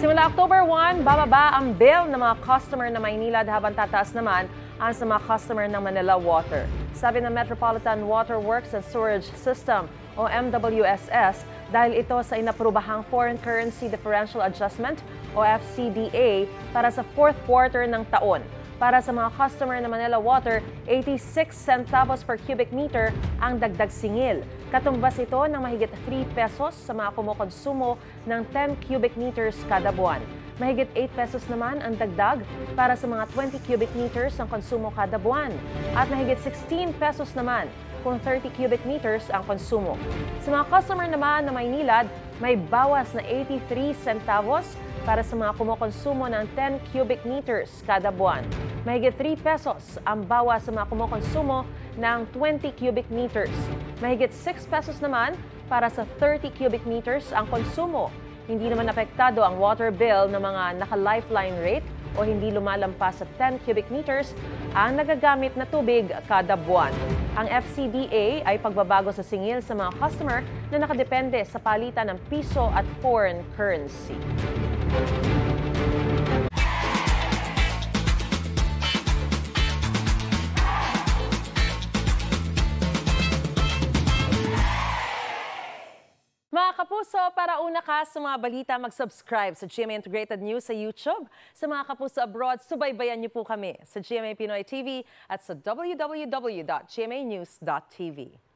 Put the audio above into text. Simula October 1, bababa ang bill ng mga customer ng Maynilad habang tataas naman ang sa mga customer ng Manila Water. Sabi ng Metropolitan Water Works and Sewerage System o MWSS, dahil ito sa inaprubahang Foreign Currency Differential Adjustment o FCDA para sa fourth quarter ng taon. Para sa mga customer ng Manila Water, 86 centavos per cubic meter ang dagdag singil. Katumbas ito ng mahigit 3 pesos sa mga kumukonsumo ng 10 cubic meters kada buwan. Mahigit 8 pesos naman ang dagdag para sa mga 20 cubic meters ang konsumo kada buwan. At mahigit 16 pesos naman kung 30 cubic meters ang konsumo. Sa mga customer naman na Maynilad, may bawas na 83 centavos para sa mga kumukonsumo ng 10 cubic meters kada buwan. Mahigit 3 pesos ang bawas sa mga kumukonsumo ng 20 cubic meters. Mahigit 6 pesos naman para sa 30 cubic meters ang konsumo. Hindi naman apektado ang water bill ng mga naka-lifeline rate o hindi lumalampas sa 10 cubic meters ang nagagamit na tubig kada buwan. Ang FCDA ay pagbabago sa singil sa mga customer na nakadepende sa palitan ng piso at foreign currency. Mga kapuso, para una ka sa mga balita, mag-subscribe sa GMA Integrated News sa YouTube. Sa mga kapuso abroad, subaybayan niyo po kami sa GMA Pinoy TV at sa www.gmanews.tv.